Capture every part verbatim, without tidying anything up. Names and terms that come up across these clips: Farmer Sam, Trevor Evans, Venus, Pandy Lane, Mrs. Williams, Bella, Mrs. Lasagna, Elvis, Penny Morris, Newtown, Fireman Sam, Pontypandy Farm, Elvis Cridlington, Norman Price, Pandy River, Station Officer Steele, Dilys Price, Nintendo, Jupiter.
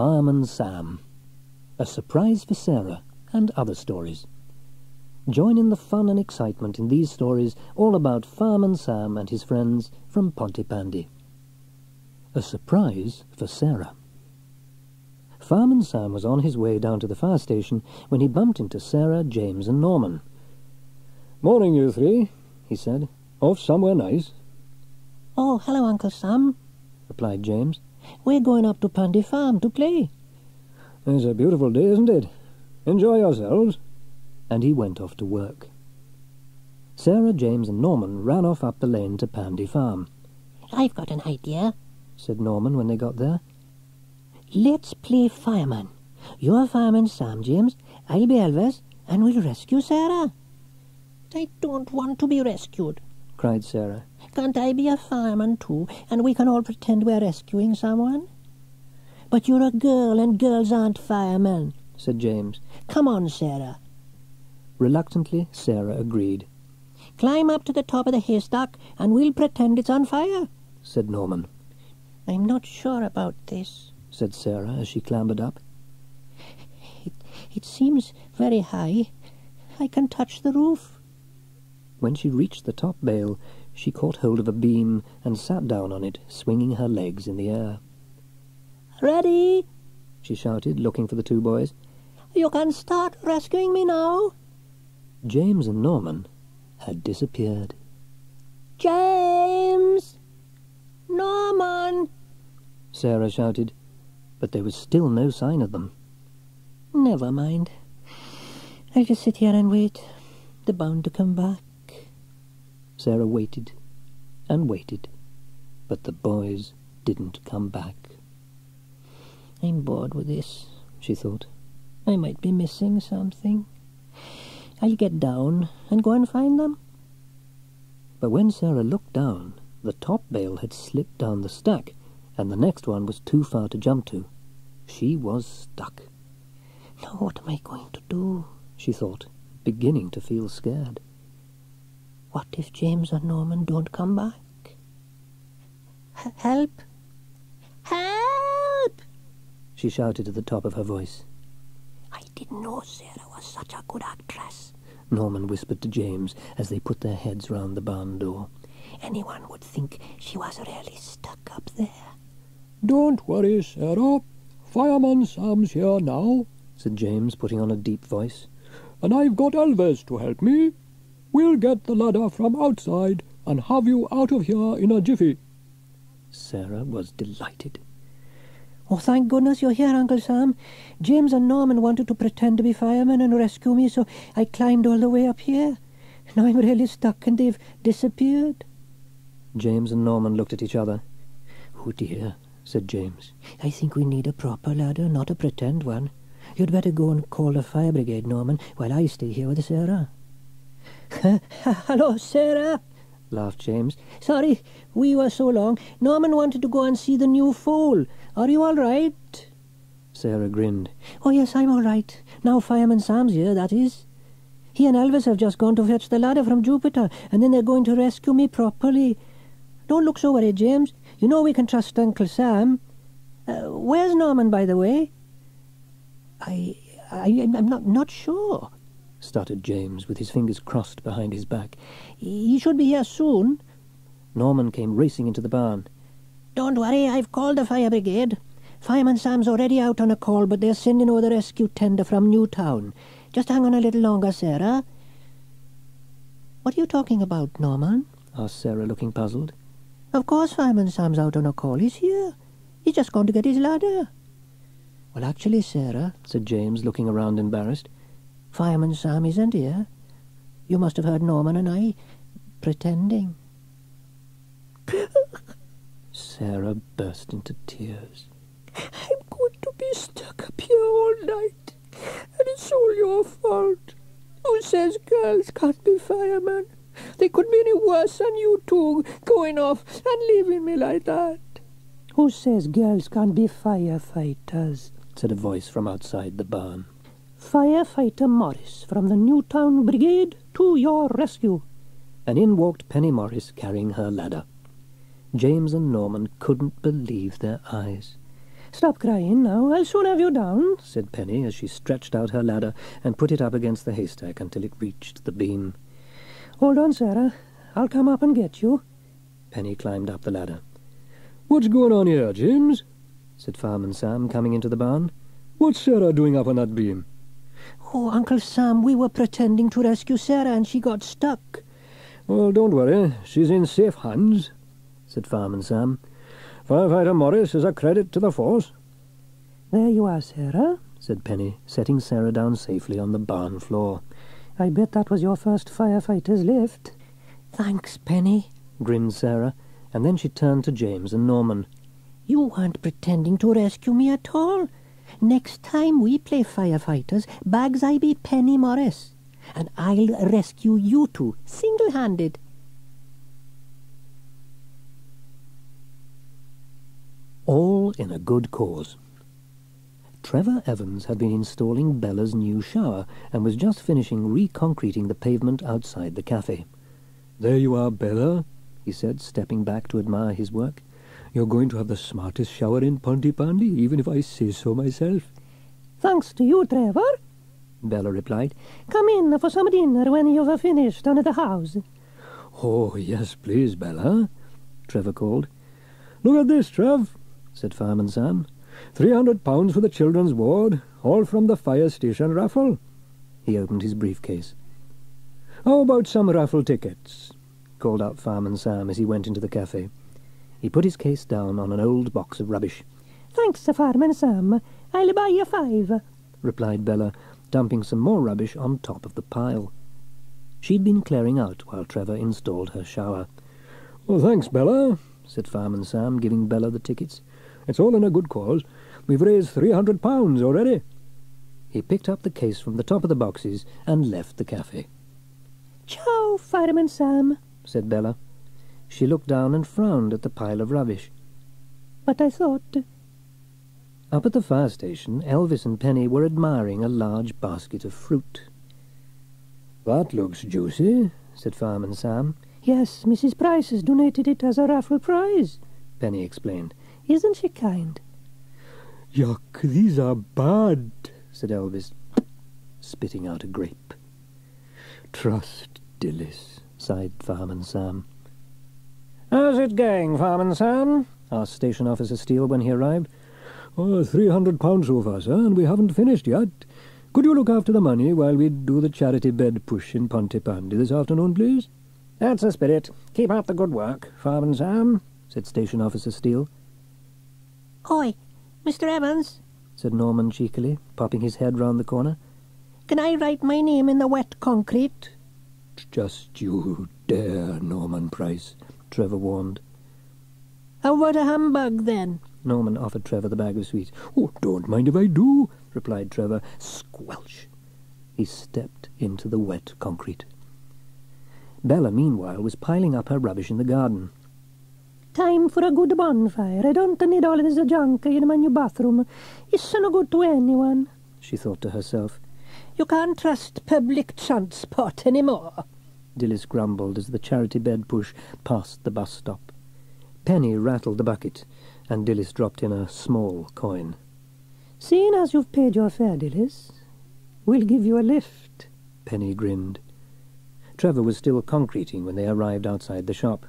Fireman Sam, a surprise for Sarah, and other stories. Join in the fun and excitement in these stories all about Fireman Sam and his friends from Pontypandy. A surprise for Sarah. Fireman Sam was on his way down to the fire station when he bumped into Sarah, James and Norman. "Morning, you three," he said. "Off somewhere nice?" "Oh, hello, Uncle Sam," replied James. "We're going up to Pandy Farm to play." "It's a beautiful day, isn't it? Enjoy yourselves." And he went off to work. Sarah, James and Norman ran off up the lane to Pandy Farm. "I've got an idea," said Norman when they got there. "Let's play fireman. You're Fireman Sam, James. I'll be Elvis, and we'll rescue Sarah." "I don't want to be rescued," cried Sarah. "Can't I be a fireman too, and we can all pretend we're rescuing someone?" "But you're a girl, and girls aren't firemen," said James. "Come on, Sarah." Reluctantly, Sarah agreed. "Climb up to the top of the haystack, and we'll pretend it's on fire," said Norman. "I'm not sure about this," said Sarah as she clambered up. It, it seems very high. I can touch the roof." When she reached the top bale, she caught hold of a beam and sat down on it, swinging her legs in the air. "Ready?" she shouted, looking for the two boys. "You can start rescuing me now." James and Norman had disappeared. "James! Norman!" Sarah shouted, but there was still no sign of them. "Never mind. I'll just sit here and wait. They're bound to come back." Sarah waited and waited, but the boys didn't come back. "I'm bored with this," she thought. "I might be missing something. I'll get down and go and find them." But when Sarah looked down, the top bale had slipped down the stack, and the next one was too far to jump to. She was stuck. "Now what am I going to do?" she thought, beginning to feel scared. "What if James or Norman don't come back? H help! Help!" she shouted at the top of her voice. "I didn't know Sarah was such a good actress," Norman whispered to James as they put their heads round the barn door. "Anyone would think she was really stuck up there." "Don't worry, Sarah. Fireman Sam's here now," said James, putting on a deep voice. "And I've got Elvis to help me. We'll get the ladder from outside and have you out of here in a jiffy." Sarah was delighted. "Oh, thank goodness you're here, Uncle Sam. James and Norman wanted to pretend to be firemen and rescue me, so I climbed all the way up here. Now I'm really stuck and they've disappeared." James and Norman looked at each other. "Oh, dear," said James. "I think we need a proper ladder, not a pretend one. You'd better go and call the fire brigade, Norman, while I stay here with Sarah." "Hello, Sarah," laughed James. "Sorry we were so long. Norman wanted to go and see the new foal. Are you all right?" Sarah grinned. "Oh, yes, I'm all right. Now Fireman Sam's here, that is. He and Elvis have just gone to fetch the ladder from Jupiter, and then they're going to rescue me properly. Don't look so worried, James. You know we can trust Uncle Sam. Uh, where's Norman, by the way?" I, I, I'm not, not sure," stuttered James, with his fingers crossed behind his back. "He should be here soon." Norman came racing into the barn. "Don't worry, I've called the fire brigade. Fireman Sam's already out on a call, but they're sending over the rescue tender from Newtown. Just hang on a little longer, Sarah." "What are you talking about, Norman?" asked Sarah, looking puzzled. "Of course Fireman Sam's out on a call. He's here. He's just gone to get his ladder." "Well, actually, Sarah," said James, looking around embarrassed, "Fireman Sam isn't here. You must have heard Norman and I pretending." Sarah burst into tears. I'm going to be stuck up here all night, and it's all your fault. Who says girls can't be firemen? They could be any worse than you two, going off and leaving me like that. Who says girls can't be firefighters? Said a voice from outside the barn. Firefighter Morris from the Newtown Brigade to your rescue. And in walked Penny Morris carrying her ladder. James and Norman couldn't believe their eyes. Stop crying now, I'll soon have you down, said Penny as she stretched out her ladder and put it up against the haystack until it reached the beam. Hold on, Sarah, I'll come up and get you. Penny climbed up the ladder. What's going on here, James? Said Fireman Sam, coming into the barn. What's Sarah doing up on that beam? Oh, Uncle Sam, we were pretending to rescue Sarah and she got stuck. Well, don't worry, she's in safe hands, said Fireman Sam. Firefighter Morris is a credit to the force. There you are, Sarah, said Penny, setting Sarah down safely on the barn floor. I bet that was your first firefighter's lift. Thanks, Penny, grinned Sarah, and then she turned to James and Norman. You weren't pretending to rescue me at all. Next time we play firefighters, bags I be Penny Morris, and I'll rescue you two, single-handed. All in a good cause. Trevor Evans had been installing Bella's new shower and was just finishing reconcreting the pavement outside the cafe. There you are, Bella, he said, stepping back to admire his work. You're going to have the smartest shower in Pontypandy, even if I say so myself. Thanks to you, Trevor, Bella replied. Come in for some dinner when you've finished down at the house. Oh, yes, please, Bella, Trevor called. Look at this, Trev, said Fireman Sam. Three hundred pounds for the children's ward, all from the fire station raffle. He opened his briefcase. How about some raffle tickets? Called out Fireman Sam as he went into the cafe. He put his case down on an old box of rubbish. Thanks, Fireman Sam. I'll buy you five, replied Bella, dumping some more rubbish on top of the pile. She'd been clearing out while Trevor installed her shower. Well, thanks, Bella, said Fireman Sam, giving Bella the tickets. It's all in a good cause. We've raised three hundred pounds already. He picked up the case from the top of the boxes and left the cafe. Ciao, Fireman Sam, said Bella. She looked down and frowned at the pile of rubbish. But I thought... Up at the fire station, Elvis and Penny were admiring a large basket of fruit. That looks juicy, said Fireman Sam. Yes, Missus Price has donated it as a raffle prize, Penny explained. Isn't she kind? Yuck, these are bad, said Elvis, spitting out a grape. Trust Dilys, sighed Fireman Sam. How's it going, Farmer Sam? Asked Station Officer Steele when he arrived. Oh, three hundred pounds so far, sir, and we haven't finished yet. Could you look after the money while we do the charity bed push in Pontypandy this afternoon, please? That's the spirit. Keep up the good work, Farmer Sam, said Station Officer Steele. Oi, Mister Evans, said Norman cheekily, popping his head round the corner. Can I write my name in the wet concrete? Just you dare, Norman Price, Trevor warned. How about a humbug, then? Norman offered Trevor the bag of sweets. Oh, don't mind if I do, replied Trevor. Squelch! He stepped into the wet concrete. Bella, meanwhile, was piling up her rubbish in the garden. Time for a good bonfire. I don't need all this junk in my new bathroom. It's no good to anyone, she thought to herself. You can't trust public transport any more, Dilys grumbled as the charity bed push passed the bus stop. Penny rattled the bucket, and Dilys dropped in a small coin. Seeing as you've paid your fare, Dilys, we'll give you a lift, Penny grinned. Trevor was still concreting when they arrived outside the shop.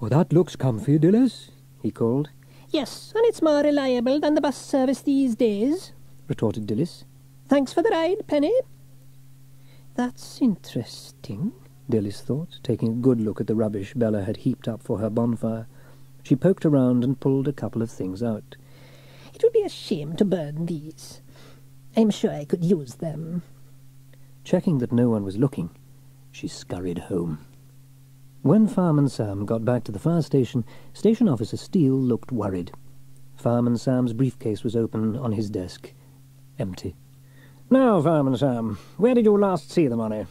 Oh, that looks comfy, Dilys, he called. Yes, and it's more reliable than the bus service these days, retorted Dilys. Thanks for the ride, Penny. That's interesting, Dilys thought, taking a good look at the rubbish Bella had heaped up for her bonfire. She poked around and pulled a couple of things out. It would be a shame to burn these. I'm sure I could use them. Checking that no one was looking, she scurried home. When Fireman Sam got back to the fire station, Station Officer Steele looked worried. Fireman Sam's briefcase was open on his desk. Empty. "Now, Fireman Sam, where did you last see the money?"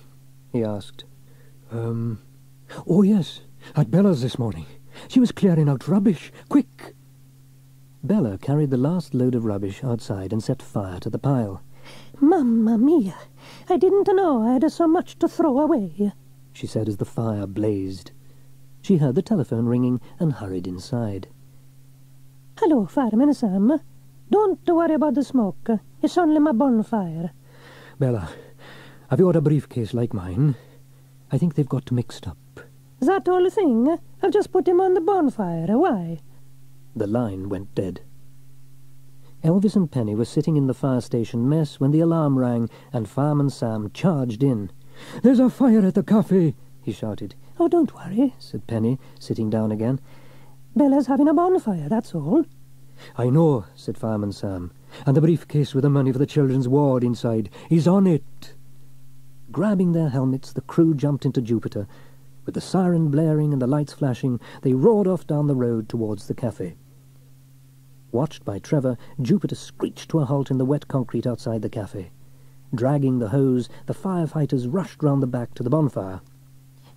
he asked. Um... "Oh, yes, at Bella's this morning. She was clearing out rubbish. Quick!" Bella carried the last load of rubbish outside and set fire to the pile. "Mamma mia! I didn't know I had so much to throw away," she said as the fire blazed. She heard the telephone ringing and hurried inside. "Hello, Fireman Sam. Don't worry about the smoke. It's only my bonfire." "Bella, have you got a briefcase like mine? I think they've got mixed up." "That whole thing? I've just put him on the bonfire. Why?" The line went dead. Elvis and Penny were sitting in the fire station mess when the alarm rang and Fireman Sam charged in. "There's a fire at the cafe," he shouted. "Oh, don't worry," said Penny, sitting down again. "Bella's having a bonfire, that's all." "I know," said Fireman Sam, "and the briefcase with the money for the children's ward inside is on it." Grabbing their helmets, the crew jumped into Jupiter. With the siren blaring and the lights flashing, they roared off down the road towards the cafe. Watched by Trevor, Jupiter screeched to a halt in the wet concrete outside the cafe. Dragging the hose, the firefighters rushed round the back to the bonfire.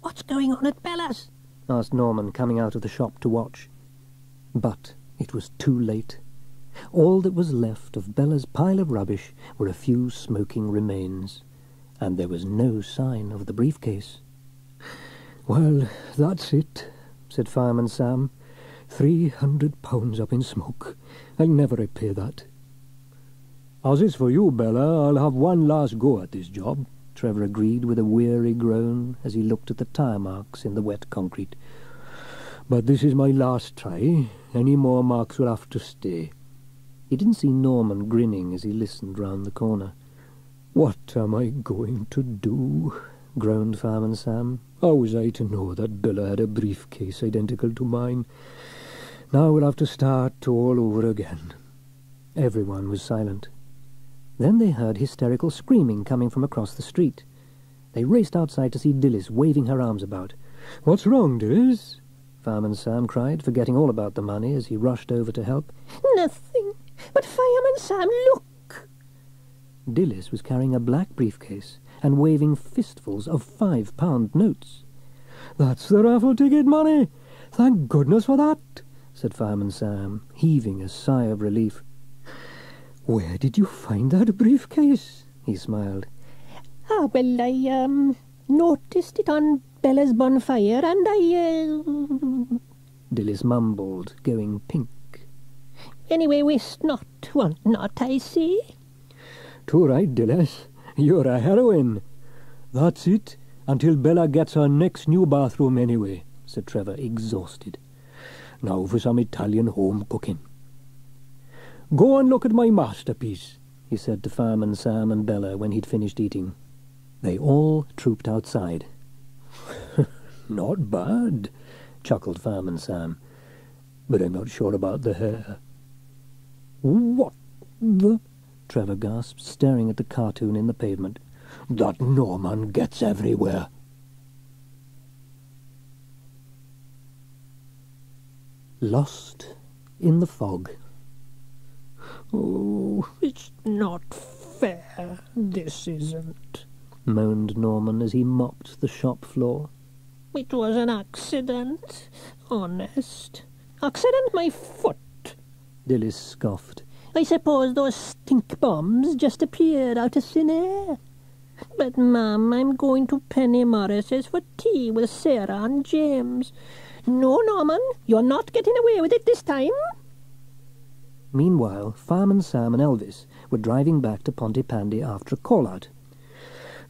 "What's going on at Bella's?" asked Norman, coming out of the shop to watch. But it was too late. All that was left of Bella's pile of rubbish were a few smoking remains, and there was no sign of the briefcase. "Well, that's it," said Fireman Sam. Three hundred pounds up in smoke. I'll never repay that." "As is for you, Bella, I'll have one last go at this job," Trevor agreed with a weary groan as he looked at the tire marks in the wet concrete. "But this is my last try. Any more marks will have to stay." He didn't see Norman grinning as he listened round the corner. "What am I going to do?" groaned Fireman Sam. "How was I to know that Bella had a briefcase identical to mine? Now we'll have to start all over again." Everyone was silent. Then they heard hysterical screaming coming from across the street. They raced outside to see Dilys waving her arms about. "What's wrong, Dilys?" Fireman Sam cried, forgetting all about the money as he rushed over to help. "Nothing, but Fireman Sam, look!" Dilys was carrying a black briefcase and waving fistfuls of five-pound notes. "That's the raffle ticket money! Thank goodness for that!" said Fireman Sam, heaving a sigh of relief. "Where did you find that briefcase?" he smiled. "Ah, well, I, um, noticed it on Bella's bonfire, and I, uh... Dilys mumbled, going pink. "Anyway, waste not, want not, I see." "Too right, Dilys. You're a heroine." "That's it, until Bella gets her next new bathroom anyway," said Trevor, exhausted. "Now for some Italian home cooking." "Go and look at my masterpiece," he said to Fireman Sam and Bella when he'd finished eating. They all trooped outside. "Not bad," chuckled Fireman Sam. "But I'm not sure about the hair." "What the—" Trevor gasped, staring at the cartoon in the pavement. "That Norman gets everywhere." Lost in the fog. "Oh, it's not fair, this isn't," moaned Norman as he mopped the shop floor. "It was an accident, honest. Accident my foot," Dilys scoffed. "I suppose those stink bombs just appeared out of thin air. But, ma'am, I'm going to Penny Morris's for tea with Sarah and James. No, Norman, you're not getting away with it this time." Meanwhile, Fireman Sam and Elvis were driving back to Pontypandy after a call-out.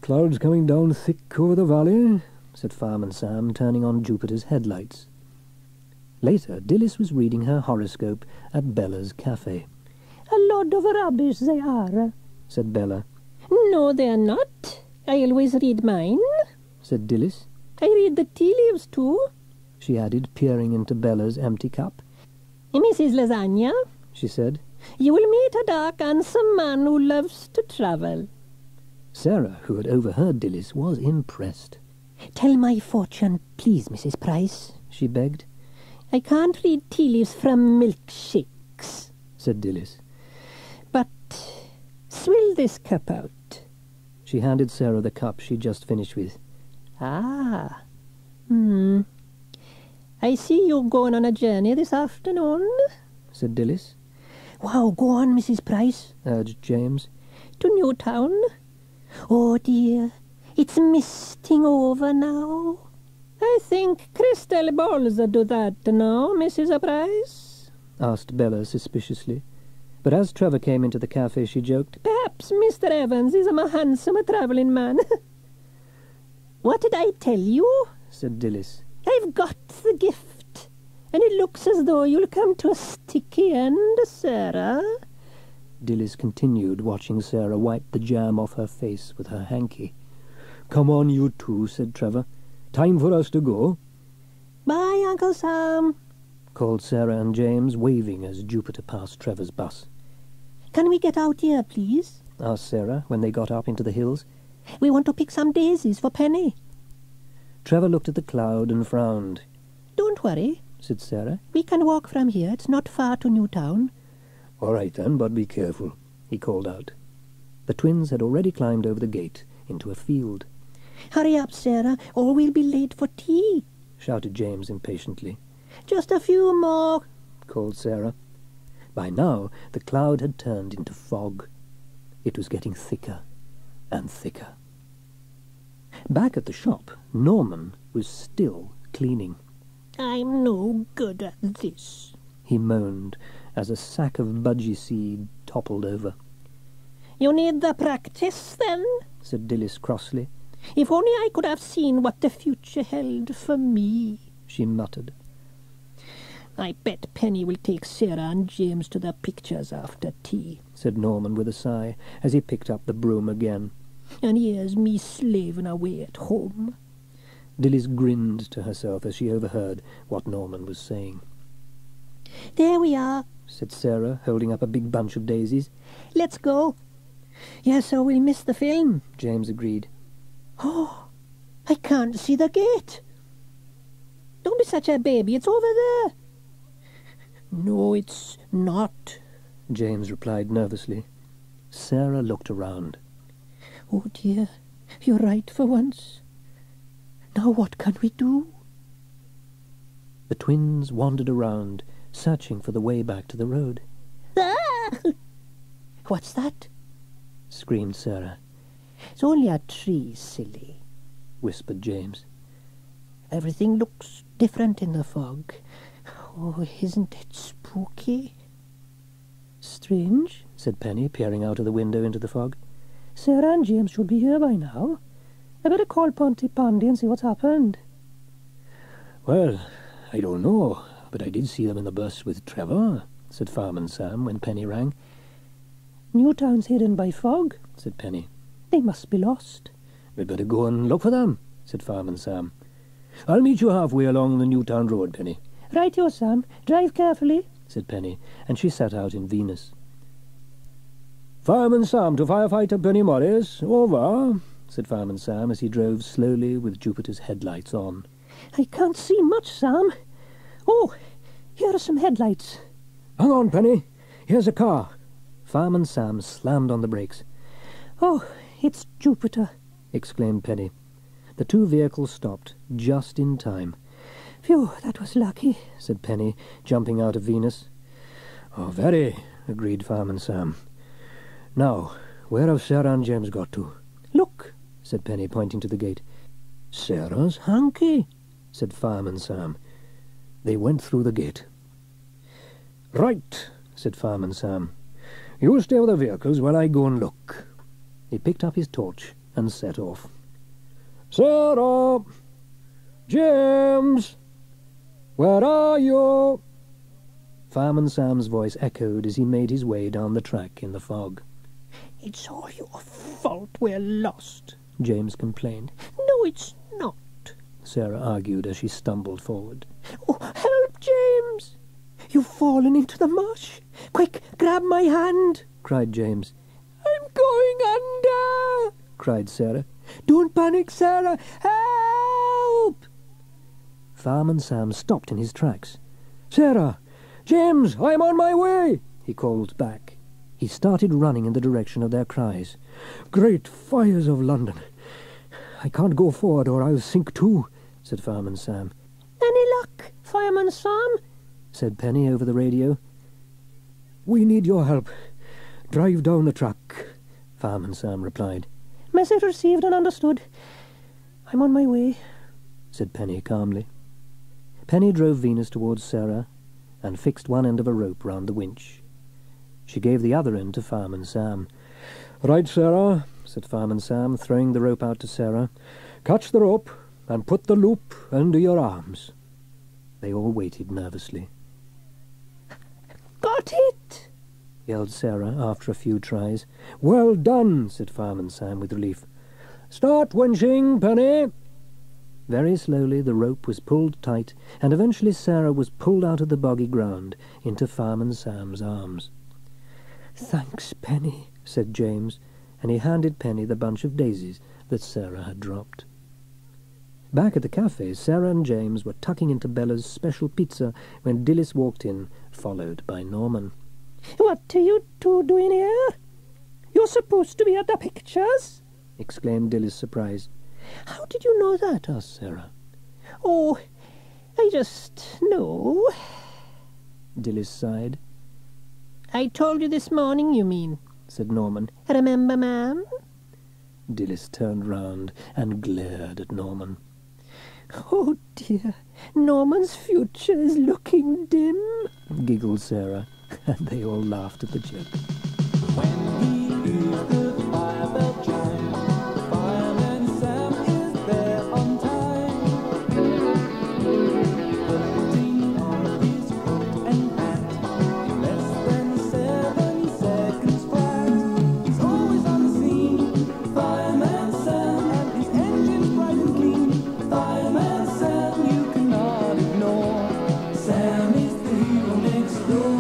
"Clouds coming down thick over the valley," said Fireman Sam, turning on Jupiter's headlights. Later, Dilys was reading her horoscope at Bella's cafe. "A lot of rubbish they are," said Bella. "No, they're not. I always read mine," said Dilys. "I read the tea leaves too," she added, peering into Bella's empty cup. "Missus Lasagna," she said, "you will meet a dark, handsome man who loves to travel." Sarah, who had overheard Dilys, was impressed. Tell my fortune, please, Missus Price, she begged. I can't read tea leaves from milkshakes, said Dilys. But swill this cup out. She handed Sarah the cup she just finished with. Ah, hmm. I see you're going on a journey this afternoon, said Dilys. Wow, go on, Missus Price, urged James. To Newtown. Oh, dear, it's misting over now. I think crystal balls do that, no, Missus Price? Asked Bella suspiciously. But as Trevor came into the cafe, she joked, Perhaps Mister Evans is a handsome travelling man. What did I tell you? Said Dilys. I've got the gift, and it looks as though you'll come to a sticky end, Sarah. Dilys continued, watching Sarah wipe the jam off her face with her hanky. Come on, you two, said Trevor. Time for us to go. Bye, Uncle Sam, called Sarah and James, waving as Jupiter passed Trevor's bus. Can we get out here, please? Asked Sarah when they got up into the hills. We want to pick some daisies for Penny. Trevor looked at the cloud and frowned. Don't worry, said Sarah. We can walk from here. It's not far to Newtown. All right, then, but be careful, he called out. The twins had already climbed over the gate into a field. Hurry up, Sarah, or we'll be late for tea, shouted James impatiently. Just a few more, called Sarah. By now the cloud had turned into fog. It was getting thicker and thicker. Back at the shop, Norman was still cleaning. I'm no good at this, he moaned, as a sack of budgie seed toppled over. You need the practice, then, said Dilys crossly. If only I could have seen what the future held for me, she muttered. I bet Penny will take Sarah and James to the pictures after tea, said Norman with a sigh, as he picked up the broom again. And here's me slaving away at home. Dilys grinned to herself as she overheard what Norman was saying. There we are, said Sarah, holding up a big bunch of daisies. Let's go. Yes, or we'll miss the film, James agreed. Oh, I can't see the gate. Don't be such a baby, it's over there. No, it's not, James replied nervously. Sarah looked around. Oh, dear, you're right for once. Now what can we do? The twins wandered around, searching for the way back to the road. Ah! What's that? Screamed Sarah. It's only a tree, silly, whispered James. Everything looks different in the fog. Oh, isn't it spooky? Strange, said Penny, peering out of the window into the fog. Sarah and James should be here by now. I better call Pontypandy and see what's happened. Well, I don't know, but I did see them in the bus with Trevor, said Fireman Sam when Penny rang. Newtown's hidden by fog, said Penny. They must be lost. We'd better go and look for them, said Fireman Sam. I'll meet you halfway along the Newtown road, Penny. Right-o, Sam. Drive carefully, said Penny, and she set out in Venus. Fireman Sam to firefighter Penny Morris. Over, said Fireman Sam as he drove slowly with Jupiter's headlights on. I can't see much, Sam. Oh, here are some headlights. Hang on, Penny. Here's a car. Fireman Sam slammed on the brakes. Oh, it's Jupiter, exclaimed Penny. The two vehicles stopped just in time. Phew, that was lucky, said Penny, jumping out of Venus. Oh, very, agreed Fireman Sam. Now, where have Sarah and James got to? Look, said Penny, pointing to the gate. Sarah's hanky, said Fireman Sam. They went through the gate. Right, said Fireman Sam. You stay with the vehicles while I go and look. He picked up his torch and set off. Sarah! James! Where are you? Fireman Sam's voice echoed as he made his way down the track in the fog. It's all your fault we're lost, James complained. No, it's not, Sarah argued as she stumbled forward. Oh, help, James! You've fallen into the marsh. Quick, grab my hand, cried James. I'm going under, cried Sarah. Don't panic, Sarah. Help! Fireman Sam stopped in his tracks. "Sarah! James! I'm on my way!" he called back. He started running in the direction of their cries. "Great fires of London! I can't go forward or I'll sink too," said Fireman Sam. "Any luck, Fireman Sam?" said Penny over the radio. "We need your help. Drive down the track," Fireman Sam replied. "Message received and understood. I'm on my way," said Penny calmly. Penny drove Venus towards Sarah and fixed one end of a rope round the winch. She gave the other end to Fireman Sam. "Right, Sarah," said Fireman Sam, throwing the rope out to Sarah. "Catch the rope and put the loop under your arms." They all waited nervously. "Got it!" yelled Sarah after a few tries. "Well done," said Fireman Sam with relief. "Start winching, Penny." Very slowly the rope was pulled tight, and eventually Sarah was pulled out of the boggy ground into Fireman Sam's arms. "Thanks, Penny," said James, and he handed Penny the bunch of daisies that Sarah had dropped. Back at the cafe, Sarah and James were tucking into Bella's special pizza when Dilys walked in, followed by Norman. "What are you two doing here? You're supposed to be at the pictures!" exclaimed Dilys, surprised. "How did you know that?" asked Sarah. "Oh, I just know," Dilys sighed. "I told you this morning, you mean," said Norman. "Remember, ma'am?" Dilys turned round and glared at Norman. "Oh dear, Norman's future is looking dim," giggled Sarah, and they all laughed at the joke. When he is the firebell chime, Fireman Sam is there on time. Putting on his coat and hat, in less than seven seconds flat. He's always on the scene, Fireman Sam, and his engine's bright and clean. Fireman Sam, you cannot ignore. Sam is the hero next door.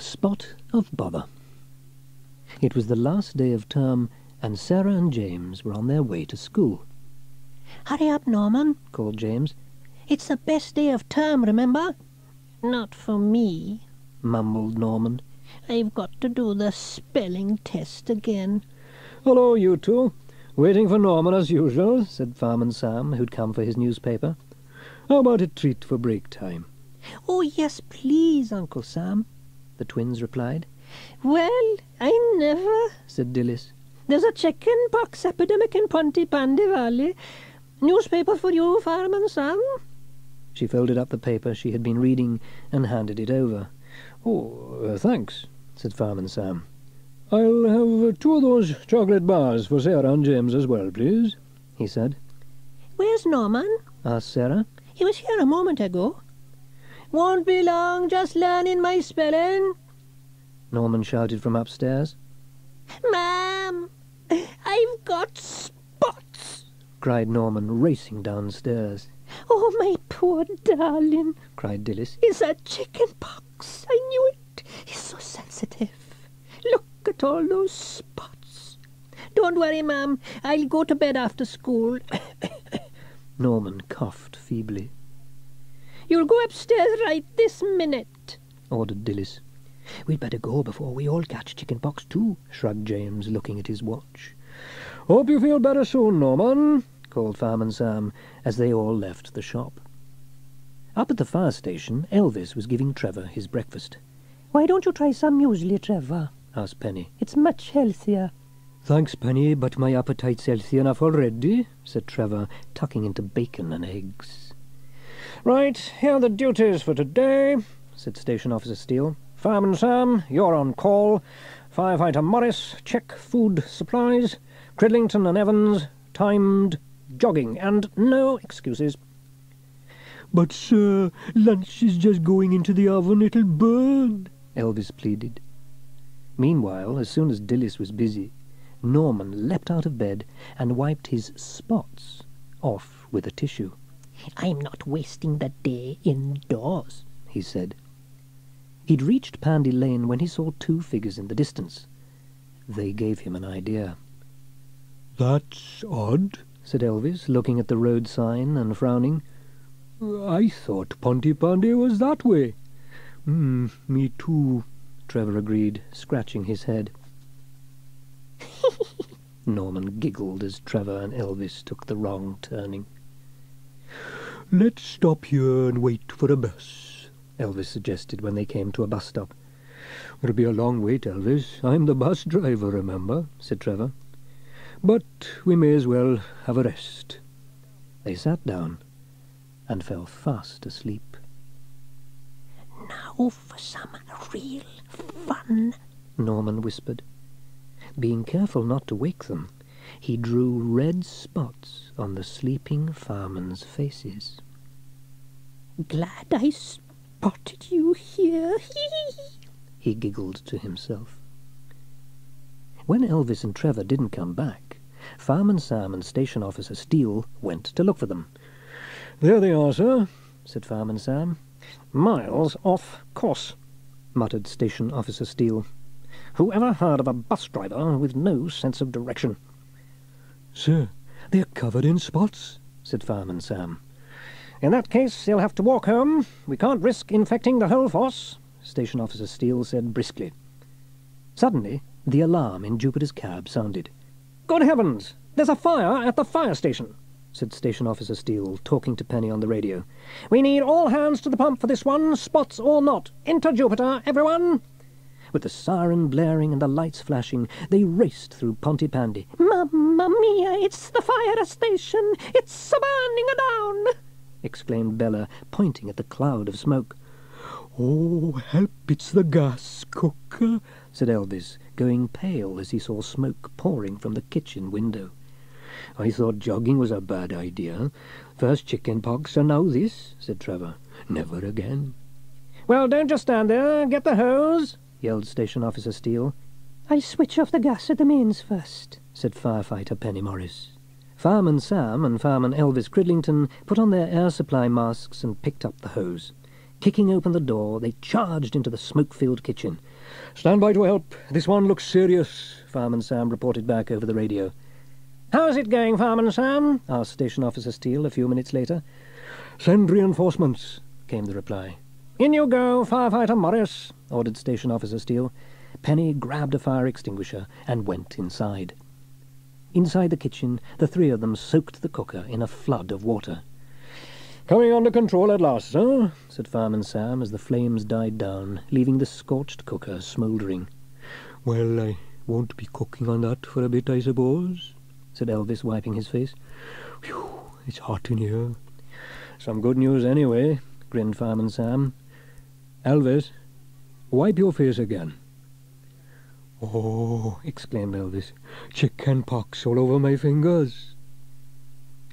Spot of bother. It was the last day of term, and Sarah and James were on their way to school. "Hurry up, Norman," called James. "It's the best day of term, remember?" "Not for me," mumbled Norman. "I've got to do the spelling test again." "Hello, you two. Waiting for Norman as usual," said Fireman Sam, who'd come for his newspaper. "How about a treat for break time?" "Oh, yes, please, Uncle Sam," the twins replied. "Well, I never," said Dilys. "There's a chicken pox epidemic in Pontypandy Valley. Newspaper for you, Fireman Sam." She folded up the paper she had been reading and handed it over. "Oh, uh, thanks," said Fireman Sam. "I'll have two of those chocolate bars for Sarah and James as well, please," he said. "Where's Norman?" asked Sarah. "He was here a moment ago." "Won't be long, just learning my spelling." Norman shouted from upstairs. "Ma'am, I've got spots!" cried Norman, racing downstairs. "Oh, my poor darling!" cried Dilys. "It's a chicken pox! I knew it! He's so sensitive! Look at all those spots! Don't worry, ma'am, I'll go to bed after school." Norman coughed feebly. "You'll go upstairs right this minute," ordered Dilys. "We'd better go before we all catch chicken pox too," shrugged James, looking at his watch. "Hope you feel better soon, Norman," called Fireman Sam, as they all left the shop. Up at the fire station, Elvis was giving Trevor his breakfast. "Why don't you try some muesli, Trevor?" asked Penny. "It's much healthier." "Thanks, Penny, but my appetite's healthy enough already," said Trevor, tucking into bacon and eggs. "Right, here are the duties for today," said Station Officer Steele. "Fireman Sam, you're on call. Firefighter Morris, check food supplies. Cridlington and Evans, timed jogging, and no excuses." "But, sir, lunch is just going into the oven. It'll burn," Elvis pleaded. Meanwhile, as soon as Dilys was busy, Norman leapt out of bed and wiped his spots off with a tissue. "I'm not wasting the day indoors," he said. He'd reached Pandy Lane when he saw two figures in the distance. They gave him an idea. "That's odd," said Elvis, looking at the road sign and frowning. "I thought Pontypandy was that way." "Hmm, me too," Trevor agreed, scratching his head. Norman giggled as Trevor and Elvis took the wrong turning. "Let's stop here and wait for a bus," Elvis suggested when they came to a bus stop. "It'll be a long wait, Elvis. I'm the bus driver, remember," said Trevor. "But we may as well have a rest." They sat down and fell fast asleep. "Now for some real fun," Norman whispered. Being careful not to wake them, he drew red spots on the sleeping firemen's faces. "Glad I spoke. Spotted you here," he giggled to himself. When Elvis and Trevor didn't come back, Fireman Sam and Station Officer Steele went to look for them. "There they are, sir," said Fireman Sam. "Miles off course," muttered Station Officer Steele. "Whoever heard of a bus driver with no sense of direction?" "Sir, they're covered in spots," said Fireman Sam. "In that case, he'll have to walk home. We can't risk infecting the whole force," Station Officer Steele said briskly. Suddenly, the alarm in Jupiter's cab sounded. "Good heavens! There's a fire at the fire station," said Station Officer Steele, talking to Penny on the radio. "We need all hands to the pump for this one, spots or not. Into Jupiter, everyone!" With the siren blaring and the lights flashing, they raced through Pontypandy. "Mamma mia, it's the fire station! It's burning down!" exclaimed Bella, pointing at the cloud of smoke. "Oh, help, it's the gas cooker," said Elvis, going pale as he saw smoke pouring from the kitchen window. "I thought jogging was a bad idea. First chicken pox, and now this," said Trevor. "Never again." "Well, don't just stand there. Get the hose," yelled Station Officer Steele. "I'll switch off the gas at the mains first," said firefighter Penny Morris. Fireman Sam and Fireman Elvis Cridlington put on their air supply masks and picked up the hose. Kicking open the door, they charged into the smoke-filled kitchen. "Stand by to help. This one looks serious," Fireman Sam reported back over the radio. "How's it going, Fireman Sam?" asked Station Officer Steele a few minutes later. "Send reinforcements," came the reply. "In you go, Firefighter Morris," ordered Station Officer Steele. Penny grabbed a fire extinguisher and went inside. Inside the kitchen, the three of them soaked the cooker in a flood of water. "Coming under control at last, sir," said Fireman Sam as the flames died down, leaving the scorched cooker smouldering. "Well, I won't be cooking on that for a bit, I suppose," said Elvis, wiping his face. "Phew, it's hot in here." "Some good news anyway," grinned Fireman Sam. "Elvis, wipe your face again." "Oh," exclaimed Elvis, "chicken pox all over my fingers."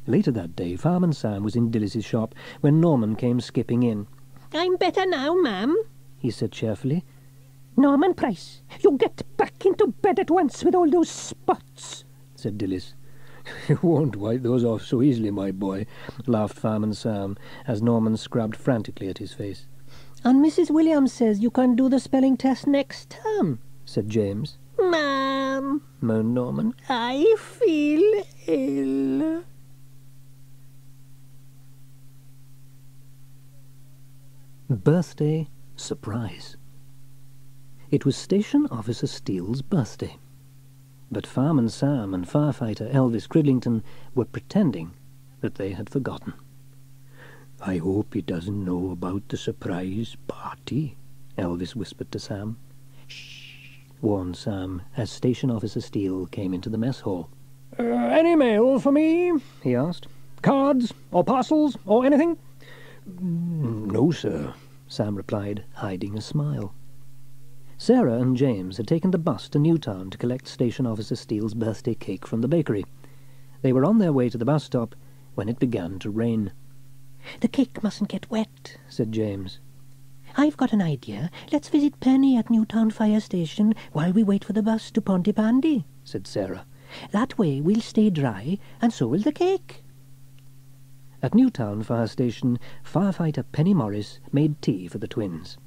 Later that day, Fireman Sam was in Dilys's shop when Norman came skipping in. "I'm better now, ma'am," he said cheerfully. Norman Price, you get back into bed at once with all those spots," said Dilys. "You won't wipe those off so easily, my boy," laughed Fireman Sam, as Norman scrubbed frantically at his face. "And Missus Williams says you can do the spelling test next term," said James. "Ma'am," moaned Norman, "I feel ill." Birthday surprise. It was Station Officer Steele's birthday, but Fireman Sam and firefighter Elvis Cridlington were pretending that they had forgotten. "I hope he doesn't know about the surprise party," Elvis whispered to Sam. "Shh," warned Sam, as Station Officer Steele came into the mess hall. Uh, "Any mail for me?" he asked. "Cards, or parcels, or anything?" "No, sir," Sam replied, hiding a smile. Sarah and James had taken the bus to Newtown to collect Station Officer Steele's birthday cake from the bakery. They were on their way to the bus stop when it began to rain. "The cake mustn't get wet," said James. "I've got an idea. Let's visit Penny at Newtown Fire Station while we wait for the bus to Pontypandy," said Sarah. "That way we'll stay dry, and so will the cake." At Newtown Fire Station, firefighter Penny Morris made tea for the twins.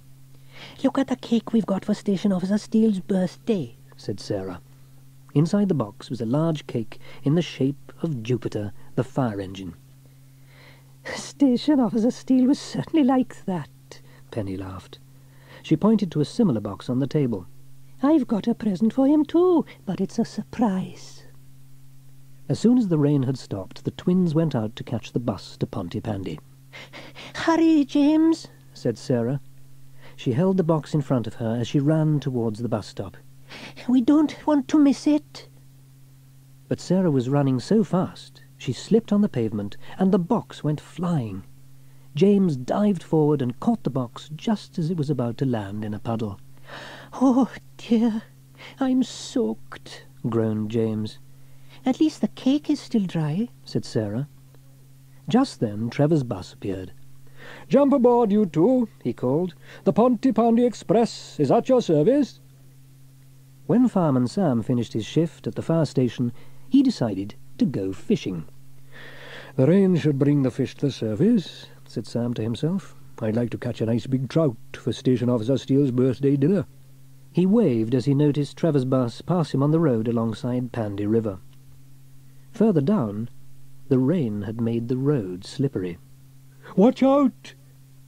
"Look at the cake we've got for Station Officer Steele's birthday," said Sarah. Inside the box was a large cake in the shape of Jupiter, the fire engine. "Station Officer Steele was certainly like that," Penny laughed. She pointed to a similar box on the table. "I've got a present for him too, but it's a surprise." As soon as the rain had stopped, the twins went out to catch the bus to Pontypandy. "Hurry, James," said Sarah. She held the box in front of her as she ran towards the bus stop. "We don't want to miss it." But Sarah was running so fast she slipped on the pavement, and the box went flying. James dived forward and caught the box just as it was about to land in a puddle. "Oh, dear, I'm soaked," groaned James. "At least the cake is still dry," said Sarah. Just then Trevor's bus appeared. "Jump aboard, you two," he called. "The Pontypandy Express is at your service." When Fireman Sam finished his shift at the fire station, he decided to go fishing. "The rain should bring the fish to the surface," said Sam to himself. "I'd like to catch a nice big trout for Station Officer Steele's birthday dinner." He waved as he noticed Trevor's bus pass him on the road alongside Pandy River. Further down, the rain had made the road slippery. "Watch out!"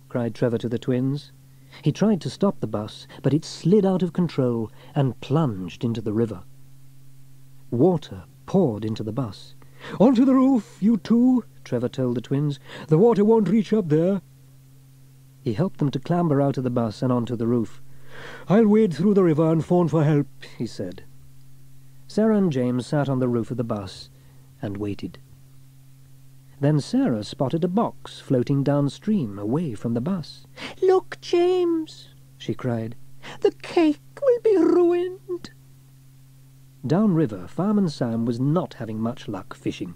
cried Trevor to the twins. He tried to stop the bus, but it slid out of control and plunged into the river. Water poured into the bus. "Onto the roof, you two," Trevor told the twins. "The water won't reach up there." He helped them to clamber out of the bus and onto the roof. "I'll wade through the river and phone for help," he said. Sarah and James sat on the roof of the bus and waited. Then Sarah spotted a box floating downstream away from the bus. "Look, James," she cried. "The cake will be ruined." Downriver, Fireman Sam was not having much luck fishing.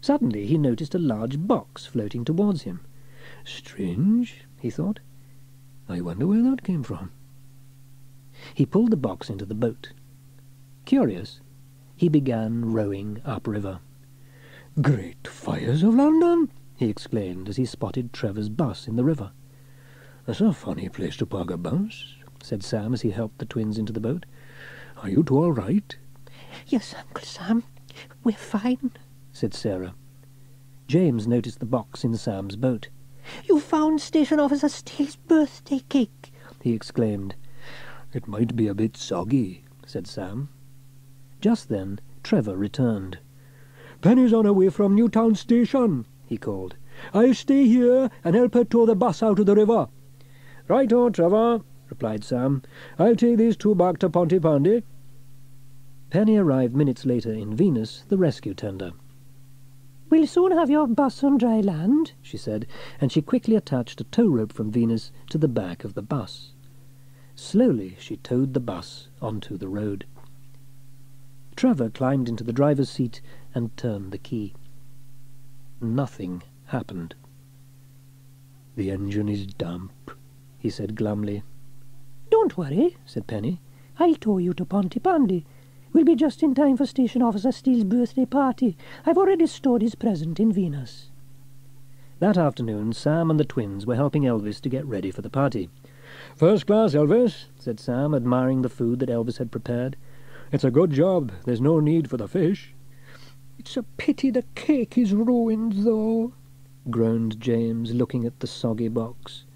Suddenly he noticed a large box floating towards him. "Strange," he thought. "I wonder where that came from." He pulled the box into the boat. Curious, he began rowing upriver. "Great fires of London!" he exclaimed as he spotted Trevor's bus in the river. "That's a funny place to park a bus," said Sam as he helped the twins into the boat. "Are you two all right?" "Yes, Uncle Sam, we're fine," said Sarah. James noticed the box in Sam's boat. "You found Station Officer Steele's birthday cake," he exclaimed. "It might be a bit soggy," said Sam. Just then Trevor returned. "Penny's on her way from Newtown Station," he called. "I'll stay here and help her tow the bus out of the river." "Right-o, Trevor," replied Sam. "I'll take these two back to Pontypandy." Penny arrived minutes later in Venus, the rescue tender. "We'll soon have your bus on dry land," she said, and she quickly attached a tow rope from Venus to the back of the bus. Slowly she towed the bus onto the road. Trevor climbed into the driver's seat and turned the key. Nothing happened. "The engine is damp," he said glumly. "Don't worry," said Penny. "I'll tow you to Pontypandy. We'll be just in time for Station Officer Steele's birthday party. I've already stored his present in Venus." That afternoon Sam and the twins were helping Elvis to get ready for the party. "First class, Elvis," said Sam, admiring the food that Elvis had prepared. "It's a good job. There's no need for the fish." "It's a pity the cake is ruined, though," groaned James, looking at the soggy box.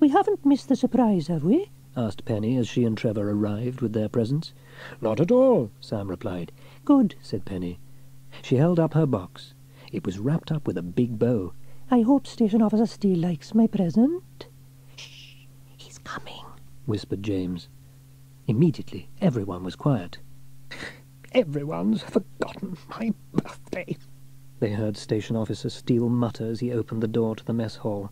"We haven't missed the surprise, have we?" asked Penny, as she and Trevor arrived with their presents. "Not at all," Sam replied. "Good," said Penny. She held up her box. It was wrapped up with a big bow. "I hope Station Officer Steele likes my present." "Shh! He's coming," whispered James. Immediately everyone was quiet. "Everyone's forgotten my birthday," they heard Station Officer Steele mutter as he opened the door to the mess hall.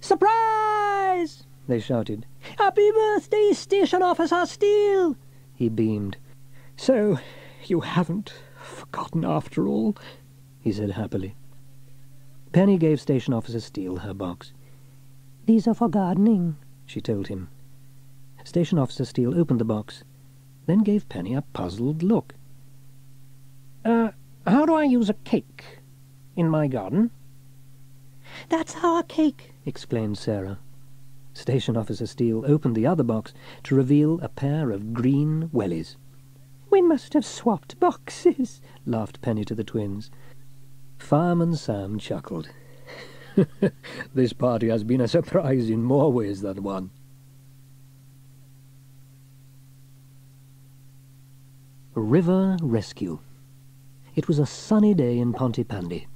"Surprise!" they shouted. "Happy birthday, Station Officer Steele!" He beamed. "So you haven't forgotten after all," he said happily. Penny gave Station Officer Steele her box. "These are for gardening," she told him. Station Officer Steele opened the box, then gave Penny a puzzled look. "Uh, how do I use a cake in my garden?" "That's our cake," explained Sarah. Station Officer Steele opened the other box to reveal a pair of green wellies. "We must have swapped boxes," laughed Penny to the twins. Fireman Sam chuckled. "This party has been a surprise in more ways than one." River Rescue. It was a sunny day in Pontypandy.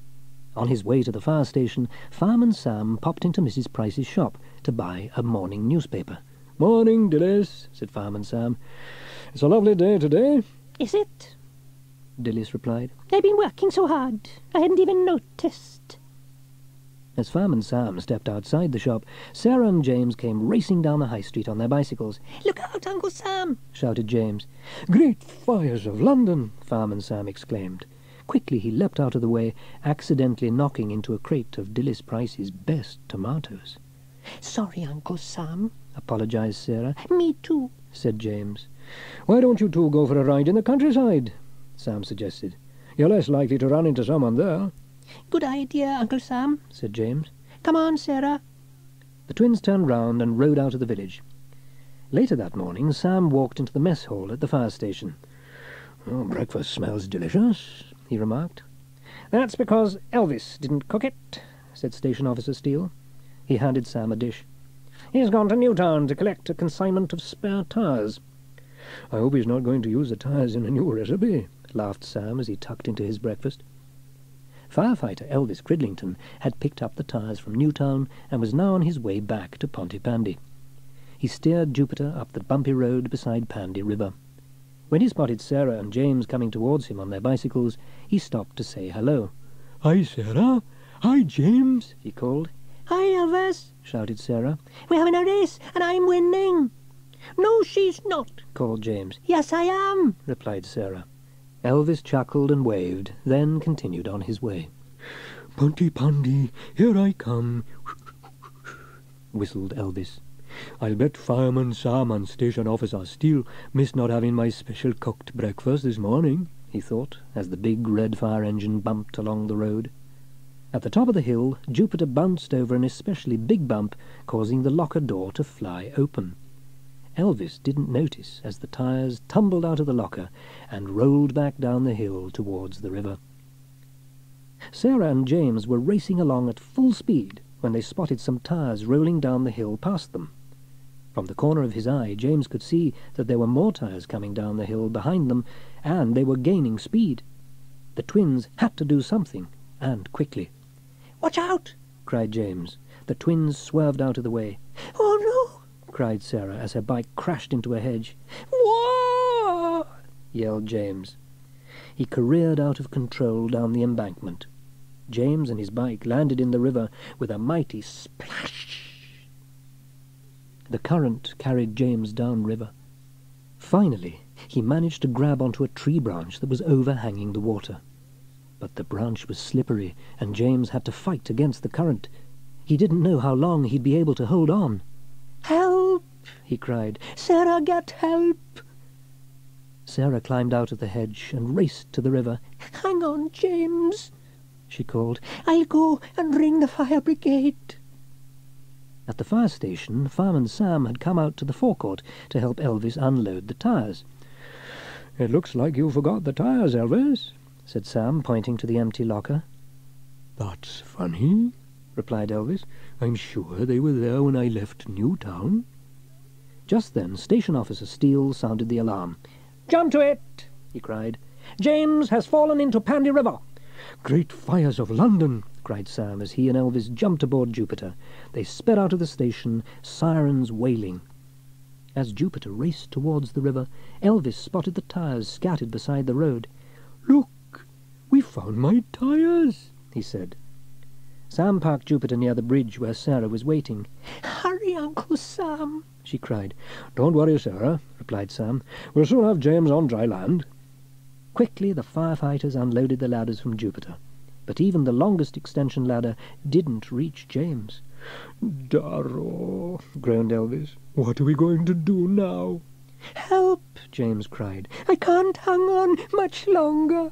On his way to the fire station, Fireman Sam popped into Missus Price's shop to buy a morning newspaper. "Morning, Dilys," said Fireman Sam. "It's a lovely day today." "Is it?" Dilys replied. "I've been working so hard, I hadn't even noticed." As Fireman Sam stepped outside the shop, Sarah and James came racing down the high street on their bicycles. "Look out, Uncle Sam!" shouted James. "Great fires of London!" Fireman Sam exclaimed. Quickly he leapt out of the way, accidentally knocking into a crate of Dilys Price's best tomatoes. "Sorry, Uncle Sam," apologised Sarah. "Me too," said James. "Why don't you two go for a ride in the countryside?" Sam suggested. "You're less likely to run into someone there." "Good idea, Uncle Sam," said James. "Come on, Sarah." The twins turned round and rode out of the village. Later that morning Sam walked into the mess hall at the fire station. "Oh, breakfast smells delicious," he remarked. "That's because Elvis didn't cook it," said Station Officer Steele. He handed Sam a dish. "He's gone to Newtown to collect a consignment of spare tyres." "I hope he's not going to use the tyres in a new recipe," laughed Sam as he tucked into his breakfast. Firefighter Elvis Cridlington had picked up the tyres from Newtown and was now on his way back to Pontypandy. He steered Jupiter up the bumpy road beside Pandy River. When he spotted Sarah and James coming towards him on their bicycles, he stopped to say hello. "Hi, Sarah. Hi, James," he called. "Hi, Elvis," shouted Sarah. "We're having a race and I'm winning." "No, she's not," called James. "Yes, I am," replied Sarah. Elvis chuckled and waved, then continued on his way. "Pontypandy, here I come," whistled Elvis. "I'll bet Fireman Sam and Station Officer Steele missed not having my special cooked breakfast this morning," he thought, as the big red fire engine bumped along the road. At the top of the hill, Jupiter bounced over an especially big bump, causing the locker door to fly open. Elvis didn't notice as the tyres tumbled out of the locker and rolled back down the hill towards the river. Sarah and James were racing along at full speed when they spotted some tyres rolling down the hill past them. From the corner of his eye James could see that there were more tyres coming down the hill behind them, and they were gaining speed. The twins had to do something, and quickly. "Watch out!" cried James. The twins swerved out of the way. "Oh, no!" cried Sarah as her bike crashed into a hedge. "Whoa!" yelled James. He careered out of control down the embankment. James and his bike landed in the river with a mighty splash. The current carried James downriver. Finally, he managed to grab onto a tree branch that was overhanging the water. But the branch was slippery, and James had to fight against the current. He didn't know how long he'd be able to hold on. "Help!" he cried. "Sarah, get help!" Sarah climbed out of the hedge and raced to the river. "Hang on, James," she called. "I'll go and ring the fire brigade." At the fire station, Fireman Sam had come out to the forecourt to help Elvis unload the tyres. "It looks like you forgot the tyres, Elvis," said Sam, pointing to the empty locker. "That's funny," replied Elvis. "I'm sure they were there when I left Newtown." Just then Station Officer Steele sounded the alarm. "Jump to it!" he cried. "James has fallen into Pandy River." "Great fires of London!" cried Sam as he and Elvis jumped aboard Jupiter. They sped out of the station, sirens wailing. As Jupiter raced towards the river, Elvis spotted the tyres scattered beside the road. "Look, we found my tyres," he said. Sam parked Jupiter near the bridge where Sarah was waiting. "Hurry, Uncle Sam," she cried. "Don't worry, Sarah," replied Sam. "We'll soon have James on dry land." Quickly the firefighters unloaded the ladders from Jupiter, but even the longest extension ladder didn't reach James. "Darro," groaned Elvis. "What are we going to do now?" "Help!" James cried. "I can't hang on much longer."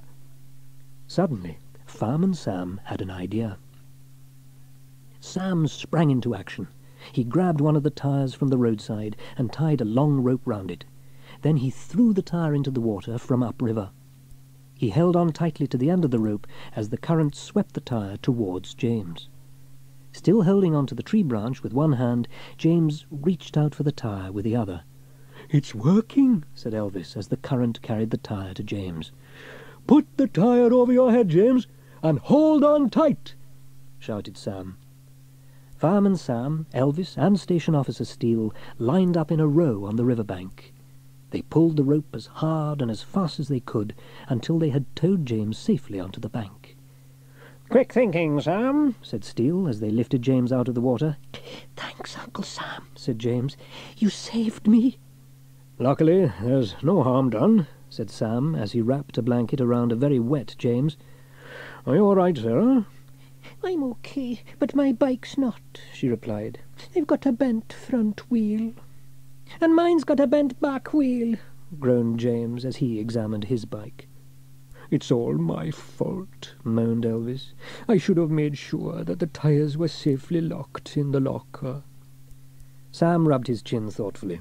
Suddenly, Fireman Sam had an idea. Sam sprang into action. He grabbed one of the tyres from the roadside and tied a long rope round it. Then he threw the tyre into the water from upriver. He held on tightly to the end of the rope as the current swept the tyre towards James. Still holding on to the tree branch with one hand, James reached out for the tyre with the other. "It's working," said Elvis as the current carried the tyre to James. "Put the tyre over your head, James, and hold on tight," shouted Sam. Fireman Sam, Elvis, and Station Officer Steele lined up in a row on the river bank. They pulled the rope as hard and as fast as they could until they had towed James safely onto the bank. "Quick thinking, Sam," said Steele as they lifted James out of the water. "Thanks, Uncle Sam," said James. "You saved me." "Luckily, there's no harm done," said Sam as he wrapped a blanket around a very wet James. "Are you all right, Sarah?" "I'm okay, but my bike's not," she replied. "They've got a bent front wheel." "And mine's got a bent back wheel," groaned James as he examined his bike. "It's all my fault," moaned Elvis. "I should have made sure that the tyres were safely locked in the locker." Sam rubbed his chin thoughtfully.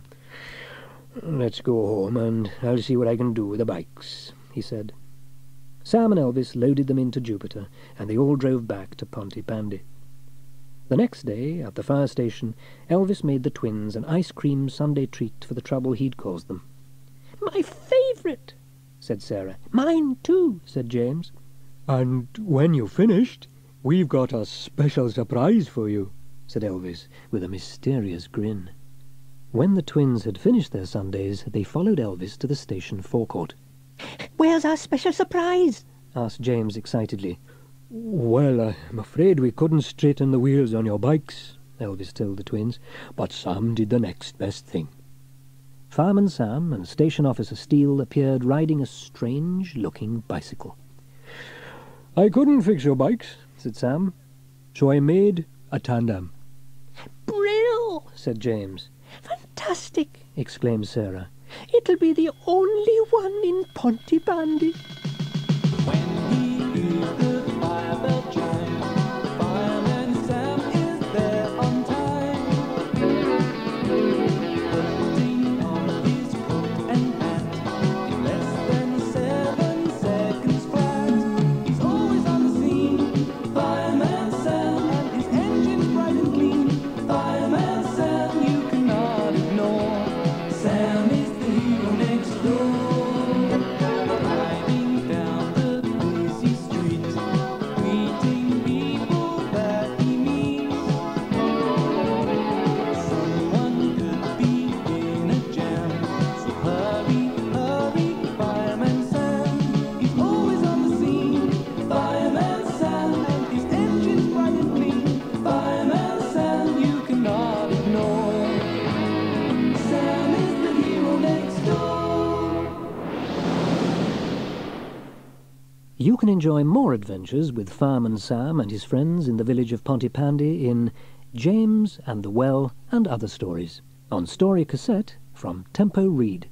"Let's go home and I'll see what I can do with the bikes," he said. Sam and Elvis loaded them into Jupiter, and they all drove back to Pontypandy. The next day, at the fire station, Elvis made the twins an ice cream Sunday treat for the trouble he'd caused them. "My favourite," said Sarah. "Mine too," said James. "And when you've finished, we've got a special surprise for you," said Elvis, with a mysterious grin. When the twins had finished their Sundays, they followed Elvis to the station forecourt. "Where's our special surprise?" asked James excitedly. "Well, I'm afraid we couldn't straighten the wheels on your bikes," Elvis told the twins, "but Sam did the next best thing." Fireman Sam and Station Officer Steele appeared riding a strange-looking bicycle. "I couldn't fix your bikes," said Sam, "so I made a tandem." "Brill!" said James. "Fantastic!" exclaimed Sarah. "It'll be the only one in Pontypandy." When he hears the fire bell chime, Fireman Sam is there on time, putting on his coat and hat in less than seven seconds flat. He's always on the scene, Fireman Sam, and his engine's bright and clean. Fireman Sam, you cannot ignore. Sam is next door, driving down the busy street, meeting people that he meets. Someone could be in a jam, so hurry, hurry, Fireman Sam. He's always on the scene, Fireman Sam, and his engine's bright and clean. Fireman Sam, you cannot ignore. Sam is the hero next door. You can enjoy more adventures with Fireman Sam and his friends in the village of Pontypandy in James and the Well and Other Stories. on story cassette from Tempo Reed.